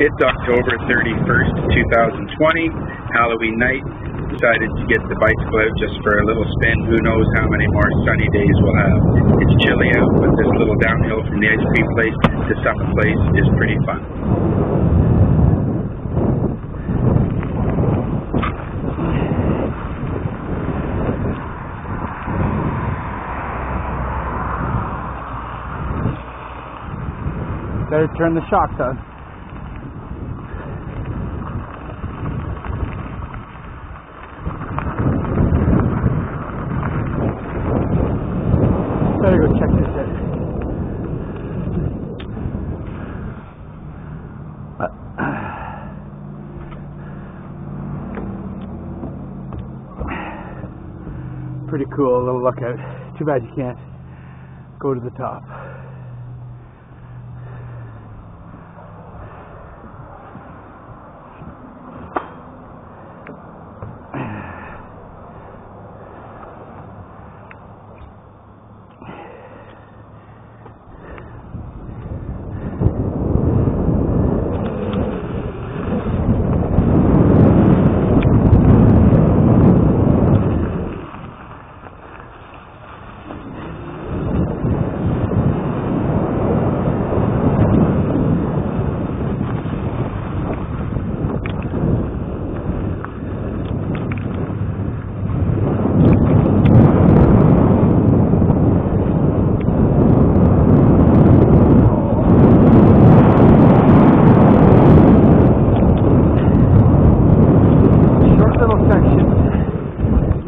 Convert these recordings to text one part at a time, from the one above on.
It's October 31st, 2020, Halloween night. Decided to get the bicycle out just for a little spin. Who knows how many more sunny days we'll have. It's chilly out, but this little downhill from the ice cream place to Summit Place is pretty fun. Better turn the shocks on. Better go check this out. Pretty cool little lookout. Too bad you can't go to the top.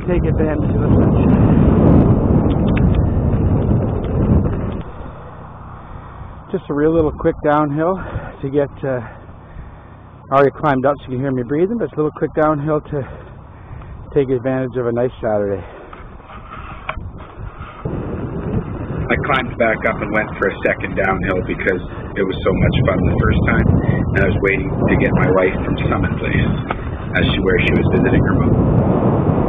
Take advantage of the sunshine. Just a real little quick downhill to get, I already climbed up so you can hear me breathing, but it's a little quick downhill to take advantage of a nice Saturday. I climbed back up and went for a second downhill because it was so much fun the first time, and I was waiting to get my wife from Summit Place, as where she was visiting her mom.